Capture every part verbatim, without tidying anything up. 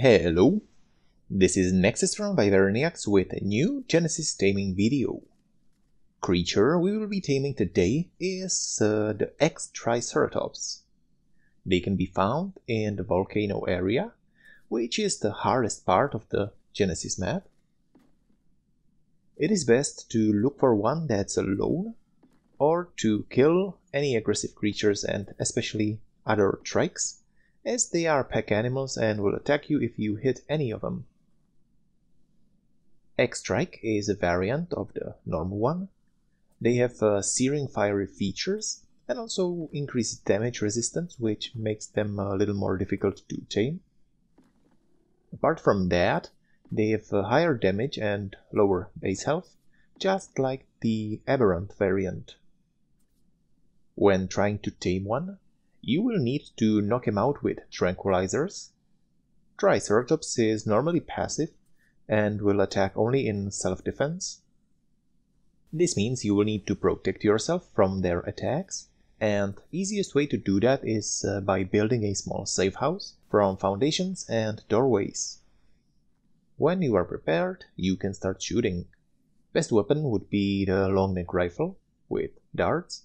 Hello, this is Nexus from Wyverniacs with a new Genesis taming video. Creature we will be taming today is uh, the X-Triceratops. They can be found in the volcano area, which is the hardest part of the Genesis map. It is best to look for one that's alone, or to kill any aggressive creatures and especially other trikes, as they are pack animals and will attack you if you hit any of them. X-Trike is a variant of the normal one. They have uh, searing fiery features and also increased damage resistance, which makes them a little more difficult to tame. Apart from that, they have uh, higher damage and lower base health, just like the Aberrant variant. When trying to tame one, you will need to knock him out with tranquilizers. Triceratops is normally passive and will attack only in self-defense. This means you will need to protect yourself from their attacks, and easiest way to do that is uh, by building a small safe house from foundations and doorways. When you are prepared, you can start shooting. Best weapon would be the long neck rifle with darts,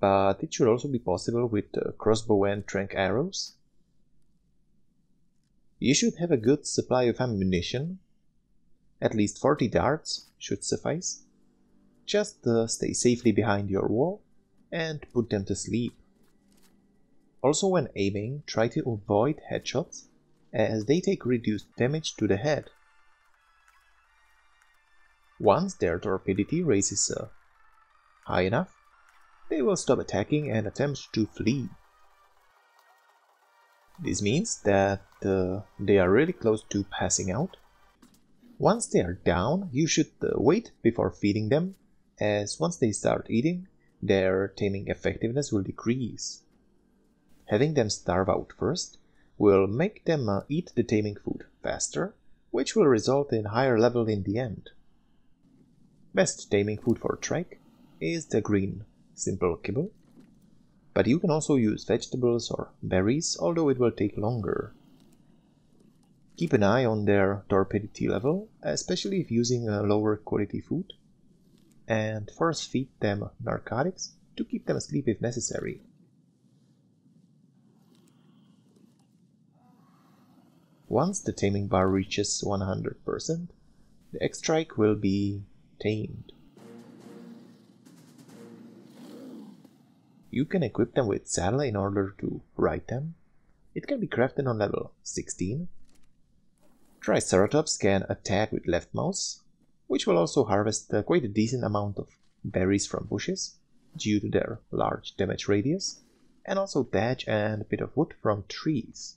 but it should also be possible with uh, crossbow and tranq arrows. You should have a good supply of ammunition. At least forty darts should suffice. Just uh, stay safely behind your wall and put them to sleep. Also, when aiming, try to avoid headshots, as they take reduced damage to the head. Once their torpidity raises uh, high enough, they will stop attacking and attempt to flee. This means that uh, they are really close to passing out. Once they are down, you should uh, wait before feeding them, as once they start eating, their taming effectiveness will decrease. Having them starve out first will make them uh, eat the taming food faster, which will result in higher level in the end. Best taming food for trike is the green simple kibble, but you can also use vegetables or berries, although it will take longer. Keep an eye on their torpidity level, especially if using a lower quality food, and force feed them narcotics to keep them asleep if necessary. Once the taming bar reaches one hundred percent, the X-Trike will be tamed. You can equip them with saddle in order to ride them. It can be crafted on level sixteen. Triceratops can attack with left mouse, which will also harvest uh, quite a decent amount of berries from bushes due to their large damage radius, and also thatch and a bit of wood from trees.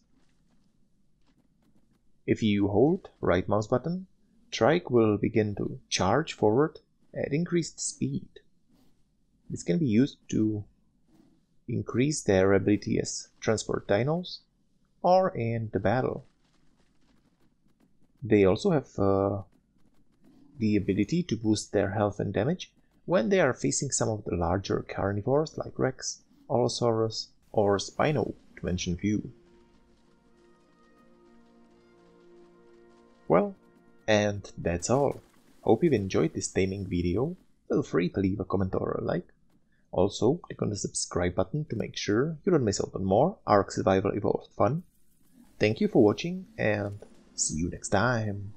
If you hold right mouse button, Trike will begin to charge forward at increased speed. This can be used to increase their ability as transport dinos or in the battle. They also have uh, the ability to boost their health and damage when they are facing some of the larger carnivores like Rex, Allosaurus or Spino, to mention few. Well, and that's all. Hope you've enjoyed this taming video. Feel free to leave a comment or a like. Also, click on the subscribe button to make sure you don't miss out on more Ark Survival Evolved fun. Thank you for watching and see you next time!